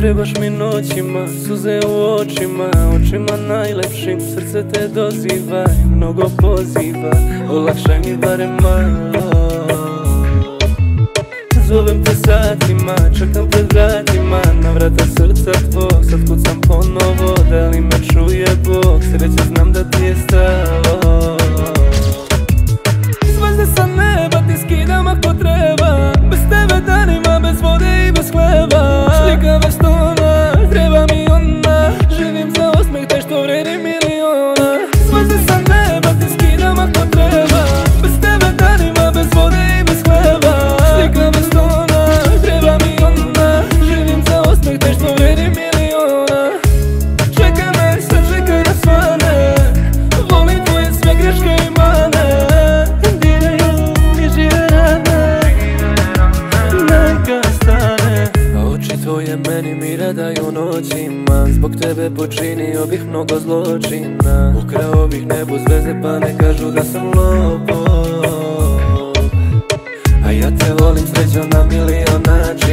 Trebaš mi noćima, suze u očima, očima najlepšim, srce te doziva i mnogo poziva, olakšaj mi barem malo. Zovem te satima, čekam pred vratima, na vrata srca tvog, sad kucam ponovo, da li me čuje Bog, sreće znam da ti je stalo. Zvezde sa neba ti skidam ako treba, bez tebe danima, bez vode i bez hleba. Slika vas tona, treba mi ona, živim za osmeh taj što vredi miliona. Zvezde sa neba ti skidam ako treba, bez tebe danima, bez vode i bez hleba. Slika vas tona, treba mi ona, živim za osmeh taj što vredi miliona. Čekaj me, sad čekaj da svane, volim tvoje sve greške i mane. Tvoje meni mira daju noćima, zbog tebe počinio bih mnogo zločina, ukrao bih nebu zveze pa ne kažu da sam lopov, a ja te volim srećom na milion načina.